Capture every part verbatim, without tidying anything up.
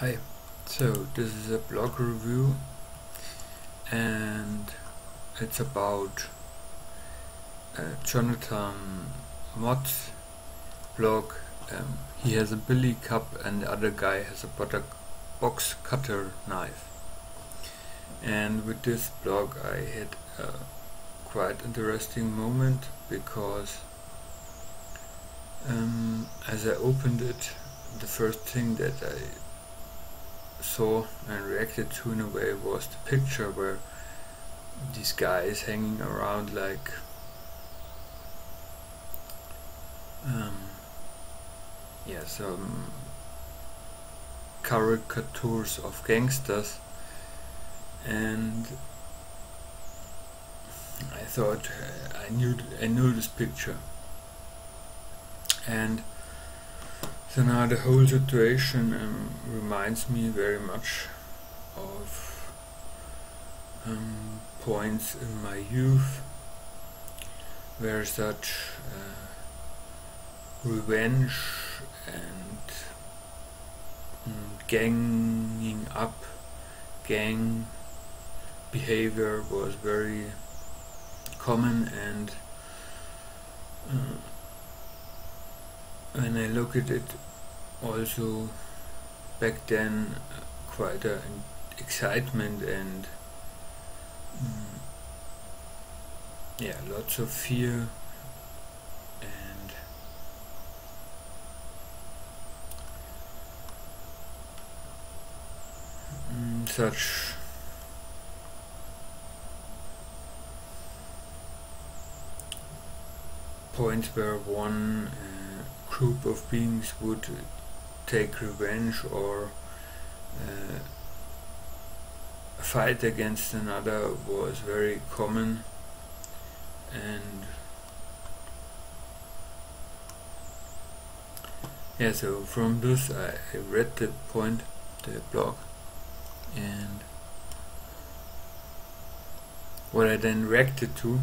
Hi, so this is a blog review and it's about uh, Jonathan Mott's blog. Um, he has a billy cup and the other guy has a butter box cutter knife, and with this blog I had a quite interesting moment because um, as I opened it, the first thing that I saw and reacted to in a way was the picture where these guys hanging around like um, yeah, some caricatures of gangsters, and I thought I knew I knew this picture, and so now the whole situation um, reminds me very much of um, points in my youth where such uh, revenge and um, ganging up, gang behavior was very common. And uh, when I look at it also back then, uh, quite an excitement and um, yeah, lots of fear and um, such points where one uh, group of beings would take revenge or uh, fight against another was very common, and yeah, so from this I, I read that point, the blog, and what I then reacted to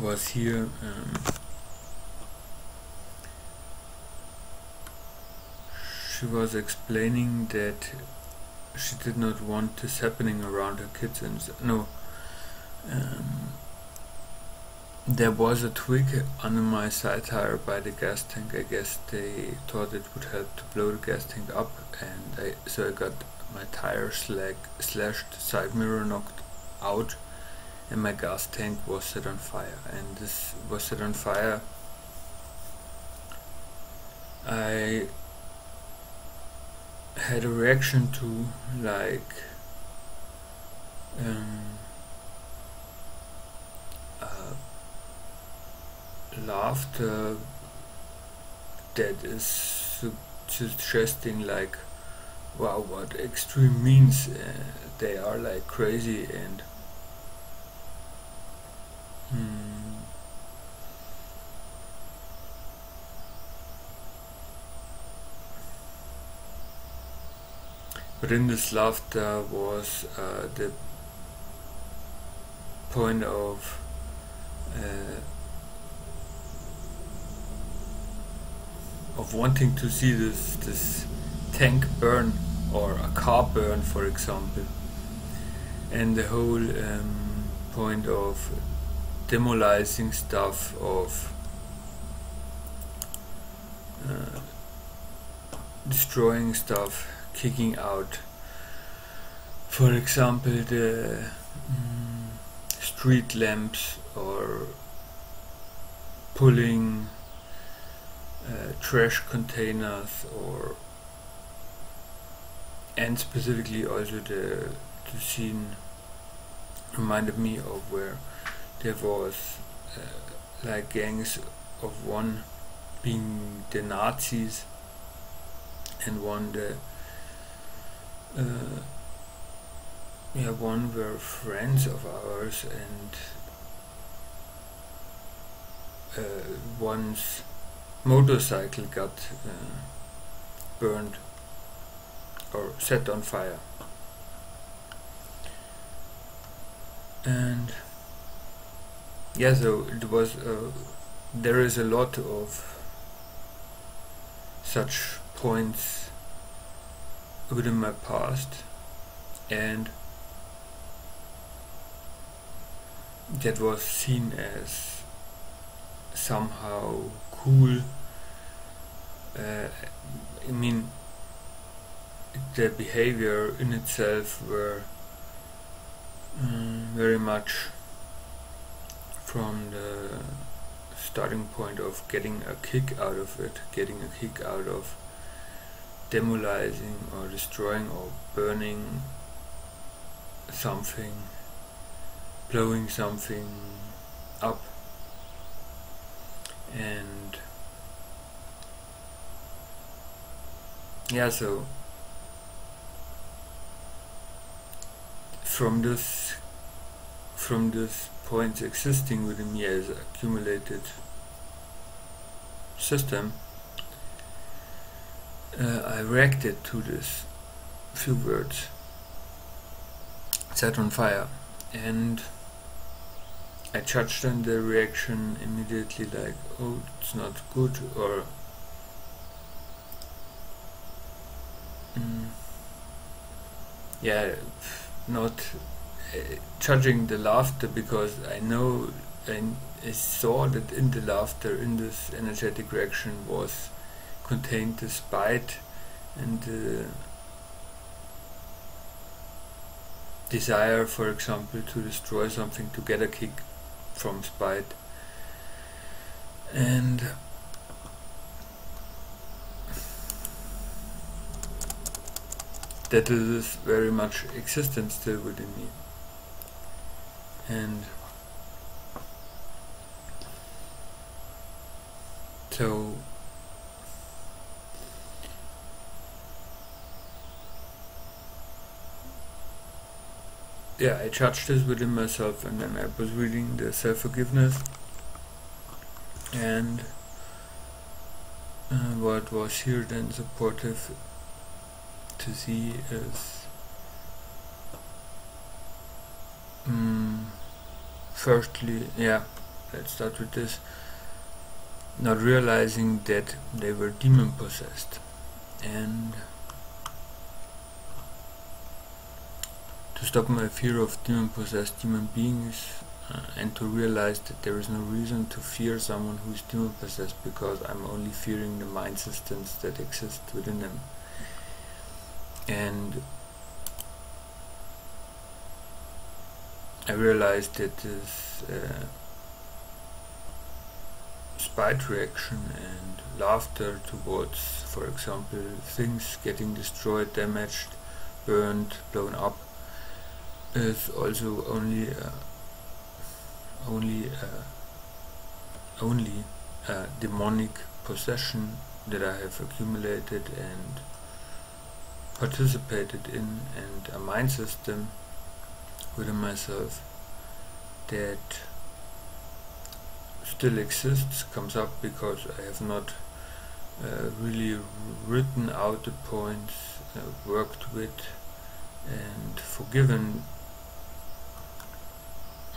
was here um, she was explaining that she did not want this happening around her kids, and no, um, there was a twig under my side tire by the gas tank. I guess they thought it would help to blow the gas tank up, and I, so I got my tire slag, slashed, side mirror knocked out, and my gas tank was set on fire. And this was set on fire. I had a reaction to, like, um, uh, laughter that is su suggesting, like, wow, what extreme means, uh, they are like crazy, and mm, but in this laughter was uh, the point of uh, of wanting to see this this tank burn or a car burn, for example, and the whole um, point of demolizing stuff, of uh, destroying stuff, kicking out, for example, the mm, street lamps, or pulling uh, trash containers, or and specifically also the, the scene reminded me of where there was uh, like gangs of one being the Nazis and one the Uh, yeah, one were friends of ours, and uh, one's motorcycle got uh, burned or set on fire. And yeah, so it was. Uh, there is a lot of such points within my past, and that was seen as somehow cool. Uh, I mean, the behavior in itself were um, very much from the starting point of getting a kick out of it, getting a kick out of demolizing or destroying or burning something, blowing something up, and yeah, so from this from this points existing within me as accumulated system, uh, I reacted to this few words set on fire, and I judged on the reaction immediately like, oh, it's not good, or mm, yeah, not uh, judging the laughter, because I know and I saw that in the laughter, in this energetic reaction, was contained the spite and the desire, for example, to destroy something, to get a kick from spite. And that is very much existent still within me. And so yeah, I judged this within myself, and then I was reading the self-forgiveness, and uh, what was here then supportive to see is um, firstly, yeah, let's start with this, not realizing that they were demon possessed, and to stop my fear of demon-possessed human beings, uh, and to realize that there is no reason to fear someone who is demon-possessed, because I'm only fearing the mind systems that exist within them. And I realized that this uh, spite reaction and laughter towards, for example, things getting destroyed, damaged, burned, blown up, is also only uh, only uh, only uh, demonic possession that I have accumulated and participated in, and a mind system within myself that still exists, comes up, because I have not uh, really written out the points, uh, worked with and forgiven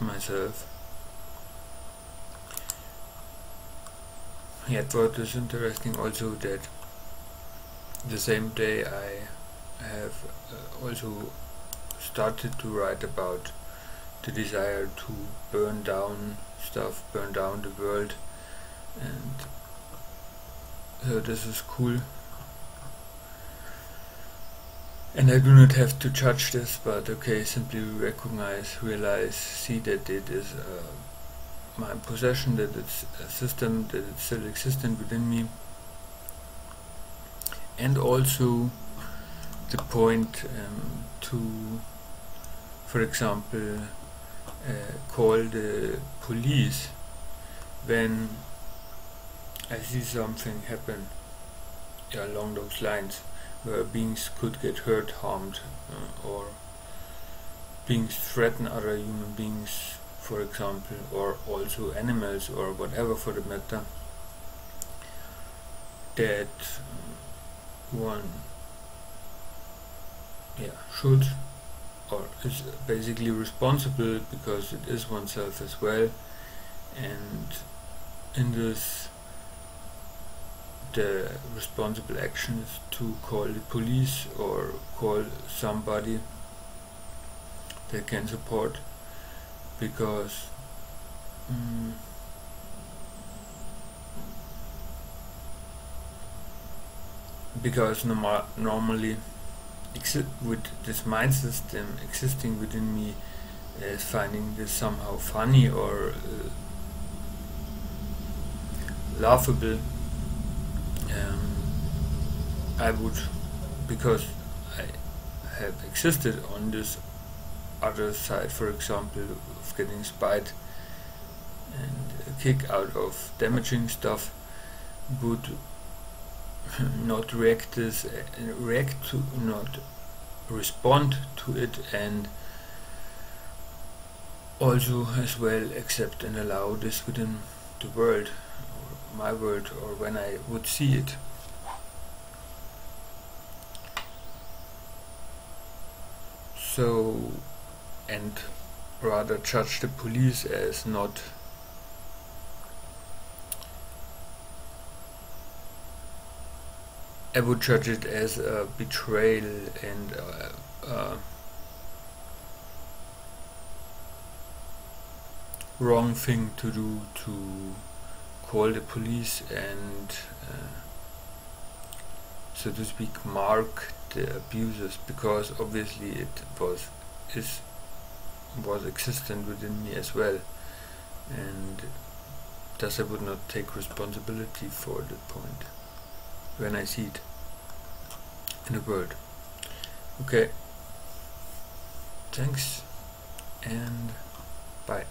myself. Yet what is interesting also, that the same day I have uh, also started to write about the desire to burn down stuff, burn down the world, and so this is cool. And I do not have to judge this, but okay, simply recognize, realize, see that it is uh, my possession, that it's a system, that it's still existent within me. And also the point um, to, for example, uh, call the police when I see something happen yeah, along those lines, where beings could get hurt, harmed, uh, or beings threaten other human beings, for example, or also animals, or whatever for the matter, that one yeah, should, or is basically responsible, because it is oneself as well. And in this the responsible action is to call the police or call somebody they can support, because um, because normal, normally exi with this mind system existing within me is uh, finding this somehow funny or uh, laughable. um, I would, because I have existed on this other side, for example, of getting spied and a kick out of damaging stuff, would not react this, uh, react to, not respond to it, and also as well accept and allow this within the world, or my world, or when I would see it. So, and rather judge the police as not I would judge it as a betrayal and uh, uh, wrong thing to do, to call the police and uh, so to speak mark the abusers, because obviously it was is was existent within me as well, and thus I would not take responsibility for the point when I see it in the world. Okay, thanks and bye.